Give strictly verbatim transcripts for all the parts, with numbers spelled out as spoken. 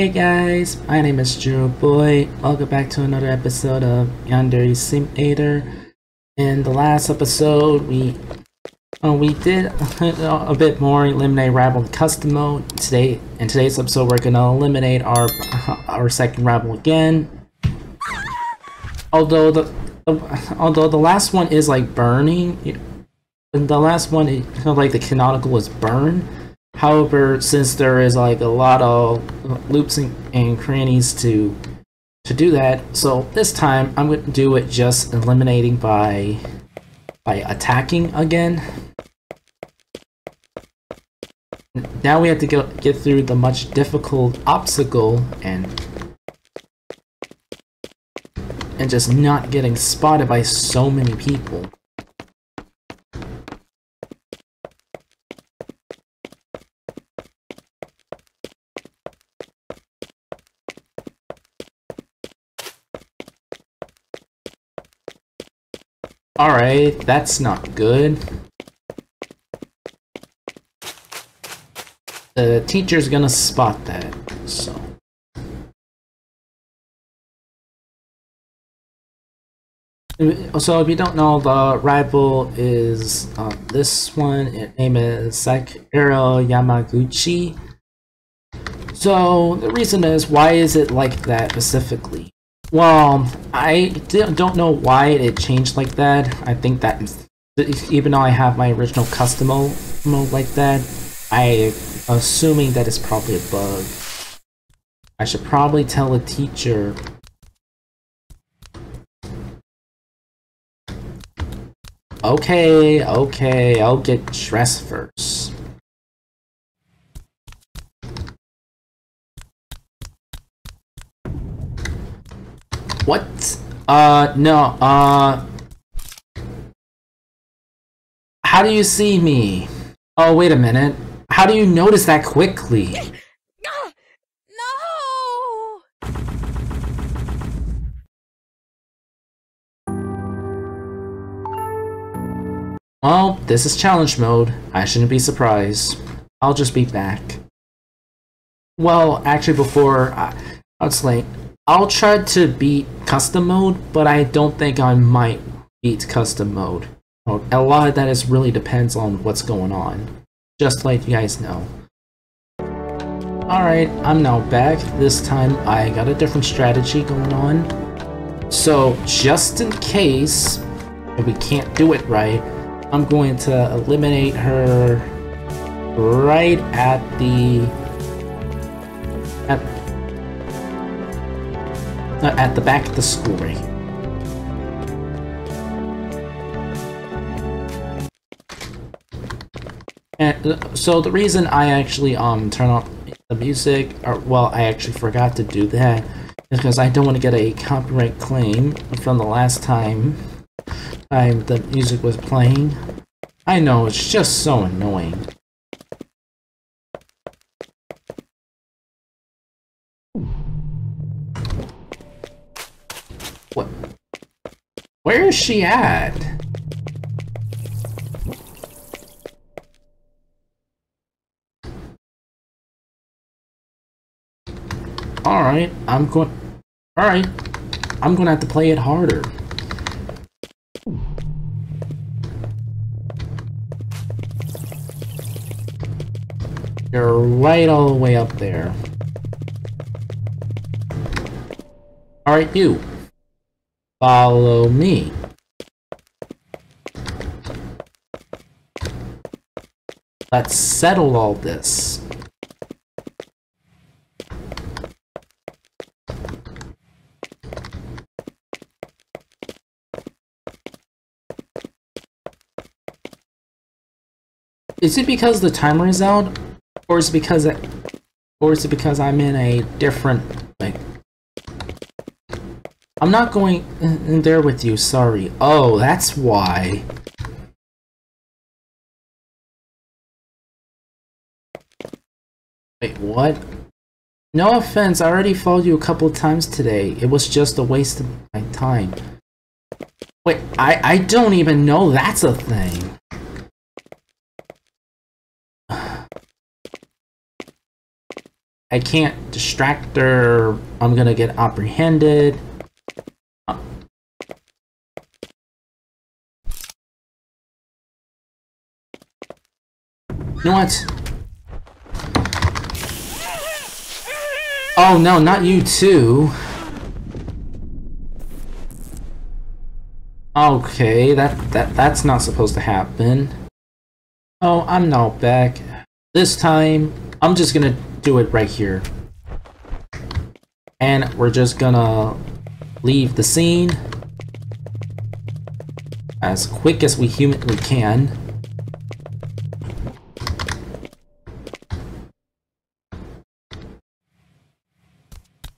Hey guys, my name is JiroBoy. Welcome back to another episode of Yandere Simulator. In the last episode, we uh, we did a bit more eliminate rival custom mode. Today, in today's episode, we're gonna eliminate our our second rival again. Although the although the last one is like burning, and the last one is kind of like the canonical is burn. However, since there is like a lot of loops and, and crannies to to do that, so this time I'm going to do it just eliminating by by attacking again. Now we have to get get through the much difficult obstacle and and just not getting spotted by so many people. Alright, that's not good. The teacher's gonna spot that, so. So if you don't know, the rival is uh, this one. Its name is Sakiro Yamaguchi. So the reason is, why is it like that specifically? Well, I don't know why it changed like that. I think that even though I have my original custom mode like that, I'm assuming that it's probably a bug. I should probably tell a teacher. Okay, okay, I'll get dressed first. What? Uh, no, uh... How do you see me? Oh, wait a minute. How do you notice that quickly? No! Well, this is challenge mode. I shouldn't be surprised. I'll just be back. Well, actually before... I, I was late. I'll try to beat custom mode, but I don't think I might beat custom mode. A lot of that is really depends on what's going on, just like you guys know. Alright, I'm now back. This time I got a different strategy going on. So just in case if we can't do it right, I'm going to eliminate her right at the at Uh, at the back of the school right here. And uh, so the reason I actually um turn off the music, or well, I actually forgot to do that, is because I don't want to get a copyright claim from the last time time the music was playing. I know, it's just so annoying. What? Where is she at? All right, I'm going. All right, I'm going to have to play it harder. You're right all the way up there. All right, you. Follow me. Let's settle all this. Is it because the timer is out, or is it because it, or is it because I'm in a different like? I'm not going in there with you, sorry. Oh, that's why. Wait, what? No offense, I already followed you a couple of times today. It was just a waste of my time. Wait, I, I don't even know that's a thing. I can't distract her. I'm gonna get apprehended. Oh. You know what? Oh no, not you too. Okay, that, that that's not supposed to happen. Oh, I'm not back. This time, I'm just gonna do it right here. And we're just gonna leave the scene as quick as we humanly can.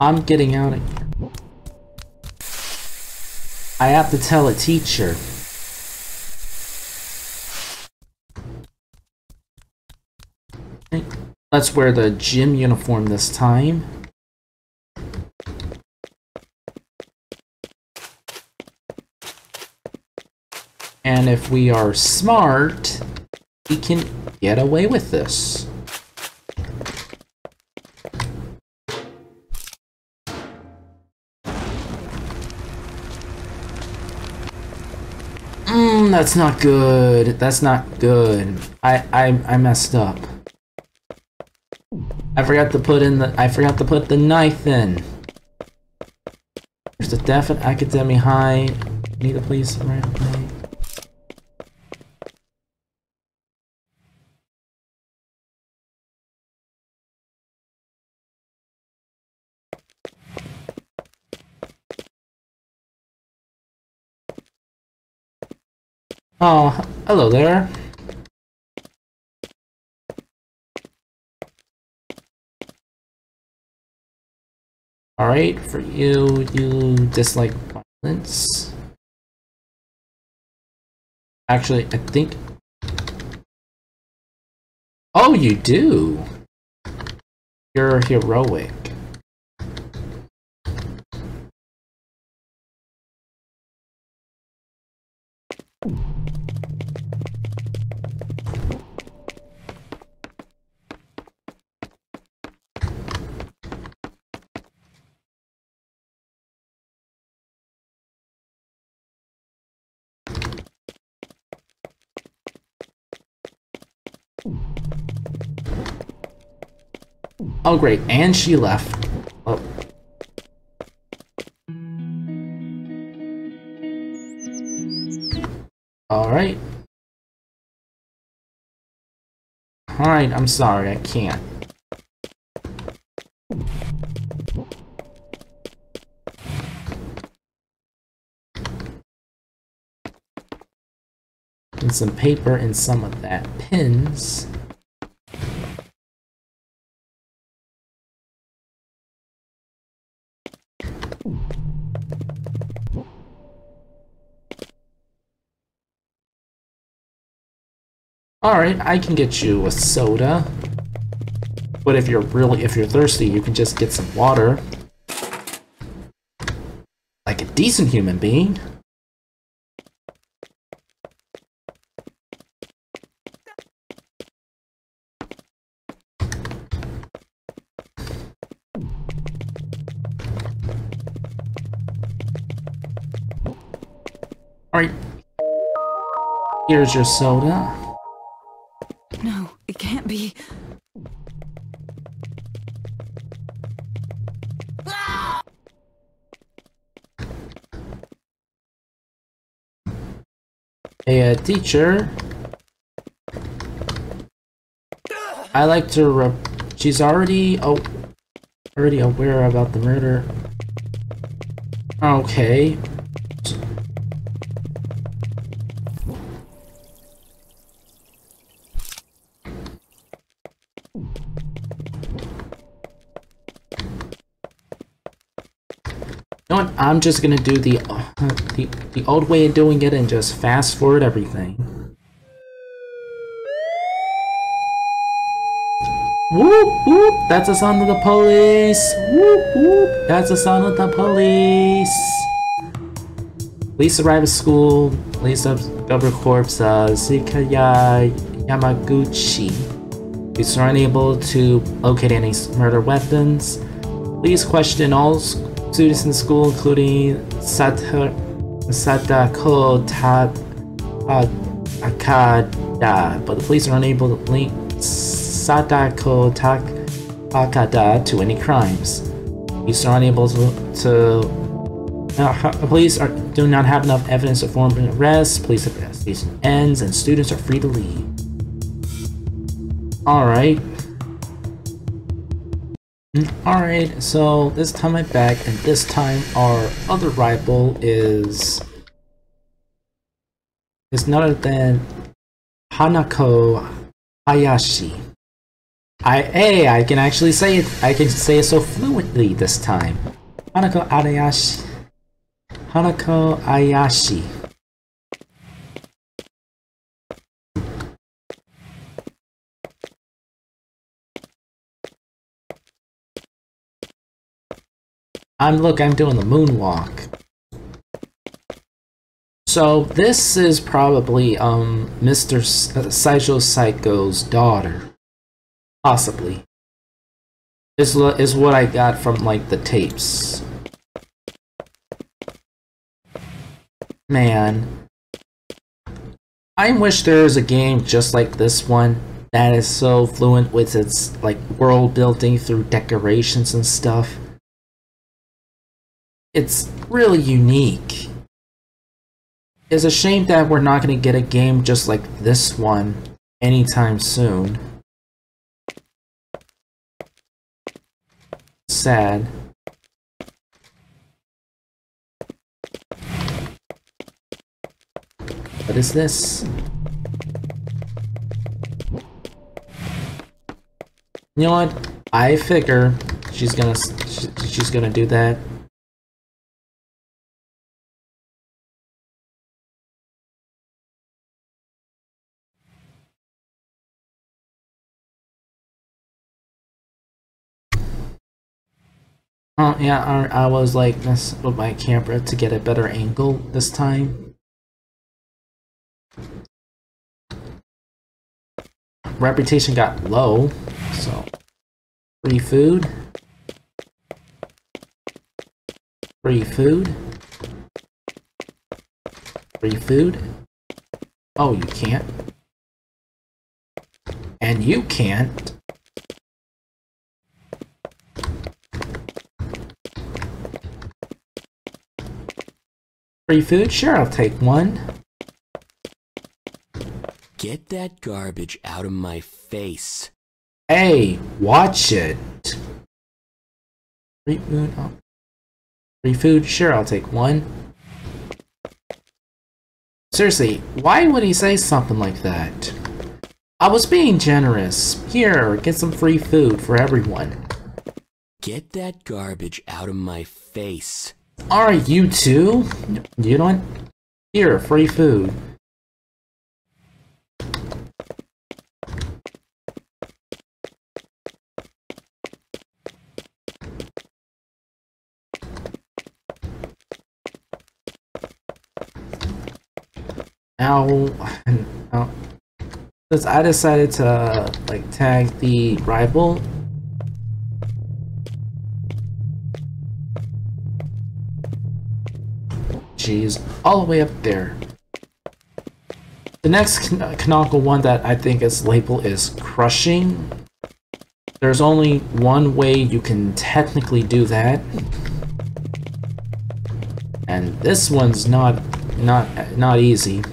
I'm getting out of here. I have to tell a teacher. Let's wear the gym uniform this time. And if we are smart, we can get away with this. Mm, that's not good. That's not good. I, I, I messed up. I forgot to put in the- I forgot to put the knife in. There's the deaf at Akademi High. Need a police right away. Oh, hello there. Alright, for you, you dislike violence. Actually, I think... Oh, you do! You're heroic. Oh great, and she left. Oh. Alright. Alright, I'm sorry, I can't. And some paper and some of that pins. Alright, I can get you a soda. But if you're really, if you're thirsty, you can just get some water. Like a decent human being. Alright. Here's your soda. No, it can't be. Ah! Hey, uh, teacher. I like to rep. She's already oh, already aware about the murder. Okay. I'm just gonna do the, uh, the the old way of doing it and just fast forward everything. Whoop whoop! That's the sound of the police. Whoop whoop! That's the sound of the police. Police arrive at school. Police discover corpse of Zikai Yamaguchi. If you're unable to locate any murder weapons, please question all students in the school, including Sadako Takada, but the police are unable to link Sadako Takada to any crimes. Police are unable to. to uh, police are, do not have enough evidence to form an arrest. Police investigation ends, and students are free to leave. Alright. Alright, so this time I'm back, and this time our other rival is... is none other than Hanako Hayashi. I, hey, I can actually say it, I can say it so fluently this time. Hanako Hayashi. Hanako Hayashi. I'm, look, I'm doing the moonwalk. So this is probably um Mister Saijo Psycho's daughter, possibly. This is what I got from like the tapes. Man, I wish there was a game just like this one that is so fluent with its like world building through decorations and stuff. It's really unique. It's a shame that we're not going to get a game just like this one anytime soon. Sad. What is this? You know what? I figure she's gonna she's gonna do that. Oh, yeah, I, I was like messing with my camera to get a better angle this time. Reputation got low, so free food. Free food. Free food. Oh, you can't. And you can't. Free food? Sure, I'll take one. Get that garbage out of my face. Hey, watch it. Free food? Oh. Free food? Sure, I'll take one. Seriously, why would he say something like that? I was being generous. Here, get some free food for everyone. Get that garbage out of my face. Alright, you two. You know what? Here, free food. Now, now since I decided to like tag the rival. She's all the way up there. The next canonical one that I think is labeled is crushing. There's only one way you can technically do that, and this one's not not not easy.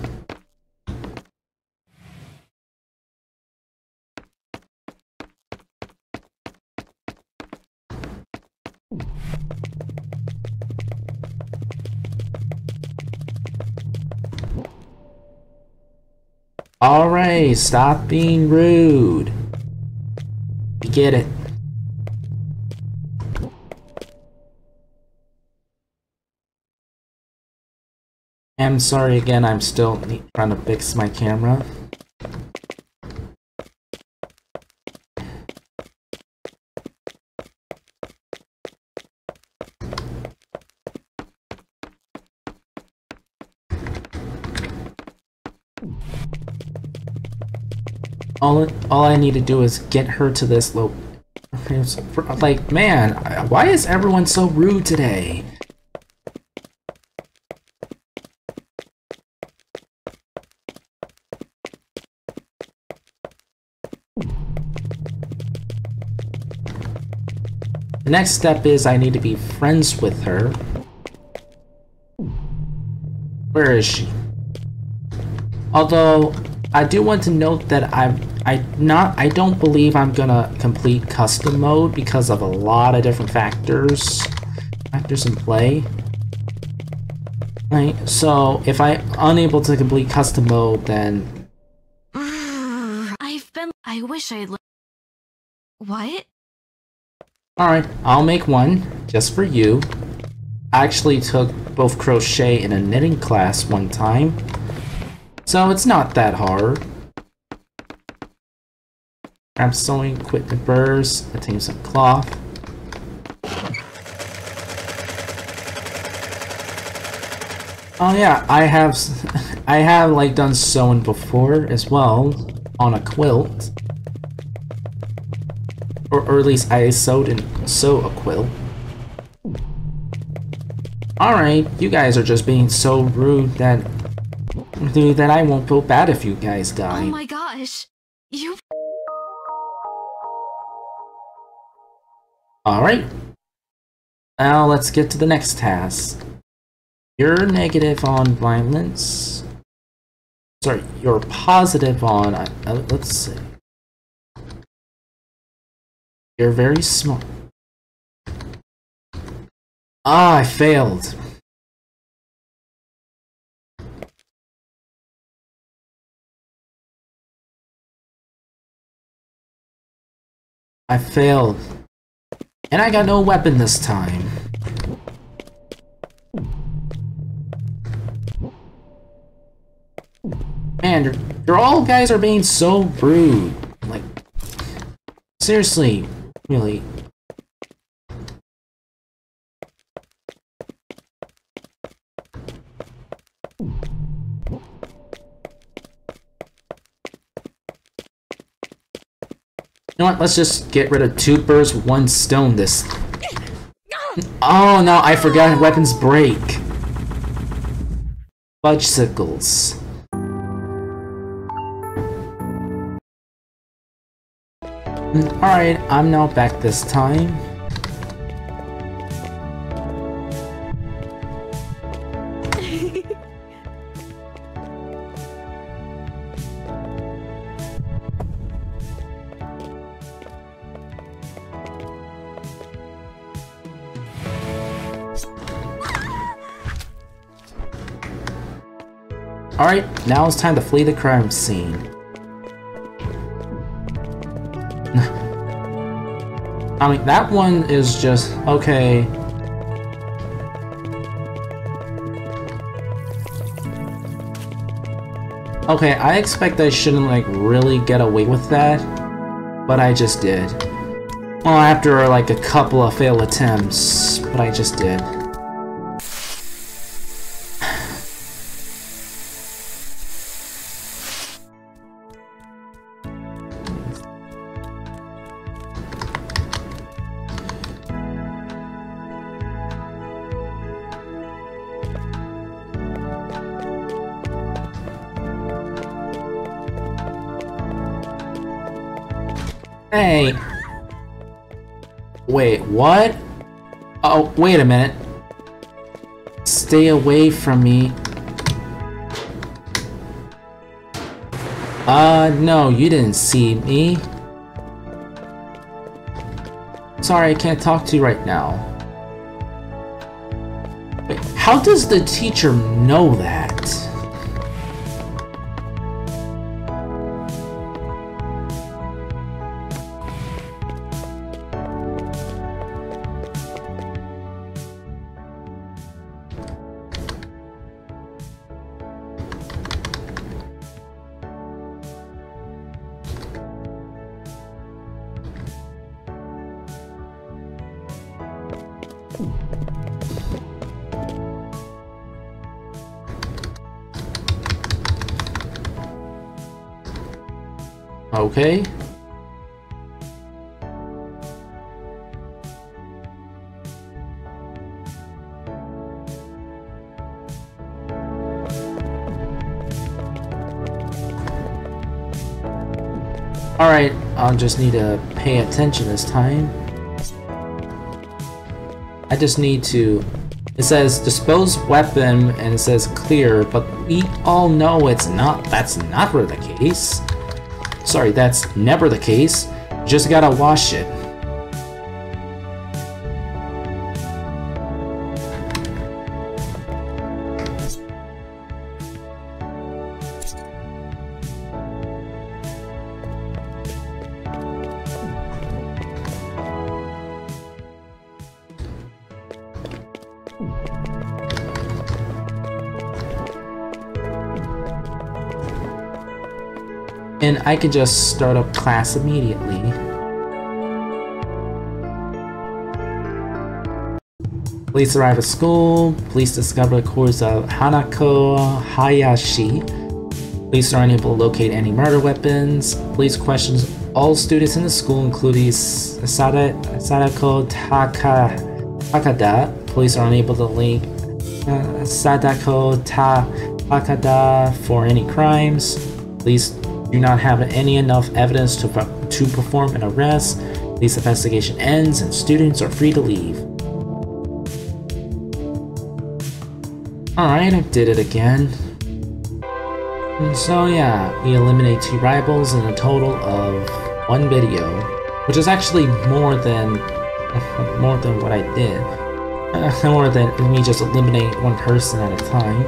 Alright, stop being rude. You get it. I'm sorry again, I'm still trying to fix my camera. All all I need to do is get her to this low. Like, man, why is everyone so rude today? The next step is I need to be friends with her. Where is she? Although I do want to note that I've I not I don't believe I'm gonna complete custom mode because of a lot of different factors factors in play. Right, so if I'm unable to complete custom mode, then I've been I wish I'd what? Alright, I'll make one just for you. I actually took both crochet and a knitting class one time, so it's not that hard. I'm sewing, quit the burrs, obtain some cloth. Oh yeah, I have, I have like done sewing before as well on a quilt, or, or at least I sewed and sew a quilt. All right, you guys are just being so rude that, dude, that I won't feel bad if you guys die. Oh my gosh, you. Alright, now let's get to the next task. You're negative on violence. Sorry, you're positive on... Uh, let's see. You're very smart. Ah, I failed. I failed. And I got no weapon this time. Man, you're, you're all guys are being so rude. Like, seriously, really. You know what, let's just get rid of two birds, one stone this... Oh no, I forgot weapons break. Fudgesicles. Alright, I'm now back this time. Alright, now it's time to flee the crime scene. I mean, that one is just... okay. Okay, I expect I shouldn't, like, really get away with that, but I just did. Well, after, like, a couple of failed attempts, but I just did. Hey! Wait, what? Oh, wait a minute. Stay away from me. Uh, no, you didn't see me. Sorry, I can't talk to you right now. Wait, how does the teacher know that? Okay. Alright, I'll just need to pay attention this time. I just need to... It says dispose weapon and it says clear, but we all know it's not. That's not really the case. Sorry, that's never the case. Just gotta wash it. And I could just start up class immediately. Police arrive at school. Police discover the corpse of Hanako Hayashi. Police are unable to locate any murder weapons. Police questions all students in the school, including Sadako Takada. Police are unable to link uh, Sadako Takada for any crimes. Police do not have any enough evidence to, to perform an arrest. Police investigation ends and students are free to leave. Alright, I did it again. And so yeah, we eliminate two rivals in a total of one video, which is actually more than more than what I did. More than me just eliminate one person at a time.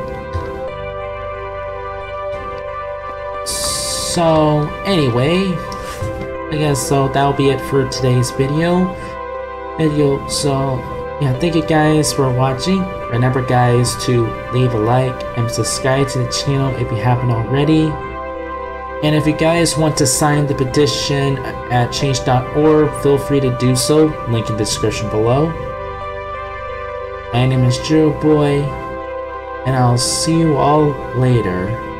So anyway, I guess so that'll be it for today's video. Video so yeah, thank you guys for watching. Remember guys to leave a like and subscribe to the channel if you haven't already. And if you guys want to sign the petition at change dot org, feel free to do so. Link in the description below. My name is JiroBoy, and I'll see you all later.